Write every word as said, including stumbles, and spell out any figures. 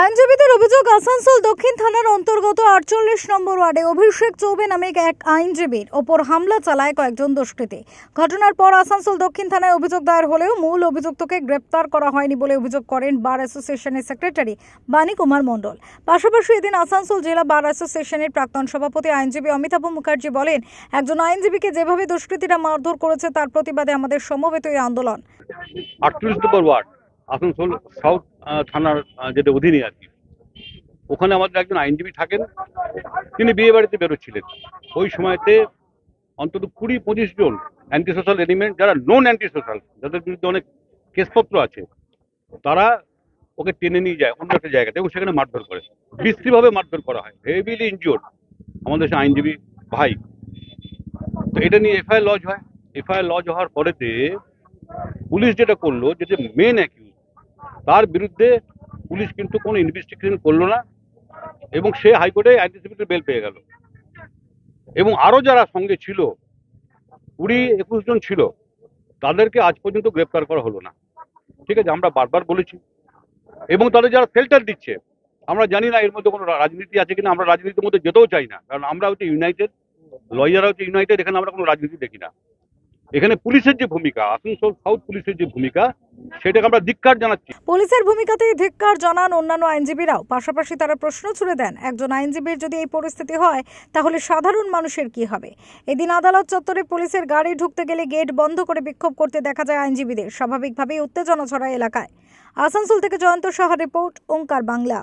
আইনজীবীদের অভিযোগ, আসানসোল দক্ষিণ থানার অন্তর্গত আটচল্লিশ নম্বর ওয়ার্ডে অভিষেক চৌবে নামে এক আইনজীবীর ওপর হামলা চালায় কয়েকজন দুষ্কৃতী। ঘটনার পর আসানসোল দক্ষিণ থানায় অভিযোগ দায়ের হলেও মূল অভিযুক্তকে গ্রেপ্তার করা হয়নি বলে অভিযোগ করেন বার অ্যাসোসিয়েশনের সেক্রেটারি বাণী কুমার মণ্ডল। পাশাপাশি এদিন আসানসোল জেলা বার অ্যাসোসিয়েশনের প্রাক্তন সভাপতি আইনজীবী অমিতাভ মুখার্জি বলেন, একজন আইনজীবীকে যেভাবে দুষ্কৃতীরা মারধর করেছে তার প্রতিবাদে আমাদের সমবেত এই আন্দোলন। আটচল্লিশ নম্বর ওয়ার্ড আসানসোল সাউথ থানার যেটা অধীনে আর কি, ওখানে আমাদের একজন আইনজীবী থাকেন, তিনি বিয়ে বাড়িতে বেরোচ্ছিলেন। ওই সময়তে অন্তত কুড়ি পঁচিশ জন অ্যান্টি সোশ্যাল এলিমেন্ট, যারা নন অ্যান্টি সোশ্যাল, যাদের বিরুদ্ধে অনেক কেসপত্র আছে, তারা ওকে টেনে নিয়ে যায় অন্য একটা জায়গাতে এবং সেখানে মারধর করে, বিশ্রীভাবে মারধর করা হয়, হেভিলি ইনজিওর্ড আমাদের সে আইনজীবী ভাই। তো এটা নিয়ে এফআইআর লজ হয়। এফআইআর লজ হওয়ার পরেতে পুলিশ যেটা করলো, যেটা মেন অ্যাকিউজ, তার বিরুদ্ধে পুলিশ কিন্তু কোনো ইনভেস্টিগেশন করলো না এবং সে হাইকোর্টে অ্যান্টিসিপেটরি বেল পেয়ে গেল। এবং আরও যারা সঙ্গে ছিল, কুড়ি একুশ জন ছিল, তাদেরকে আজ পর্যন্ত গ্রেপ্তার করা হলো না। ঠিক আছে, আমরা বারবার বলেছি। এবং তাদের যারা শেল্টার দিচ্ছে, আমরা জানি না এর মধ্যে কোনো রাজনীতি আছে কিনা। আমরা রাজনীতির মধ্যে যেতেও চাই না, কারণ আমরা হচ্ছে ইউনাইটেড, লয়াররা হচ্ছে ইউনাইটেড, এখানে আমরা কোনো রাজনীতি দেখি না। এখানে পুলিশের যে ভূমিকা, আসানসোল সাউথ পুলিশের যে ভূমিকা, সেটাকে আমরা ধিক্কার জানাচ্ছি। পুলিশের ভূমিকাতে ধিক্কার জানান অন্যান্য আইনজীবীরাও। পাশাপাশি তারা প্রশ্ন ছুড়ে দেন, একজন আইনজীবীর যদি এই পরিস্থিতি হয় তাহলে সাধারণ মানুষের কি হবে। এদিন আদালত চত্বরে পুলিশের গাড়ি ঢুকতে গেলে গেট বন্ধ করে বিক্ষোভ করতে দেখা যায় আইনজীবীদের। স্বাভাবিকভাবেই উত্তেজনা ছড়ায় এলাকায়। আসানসোল থেকে জয়ন্ত সহ রিপোর্ট, ওঙ্কার বাংলা।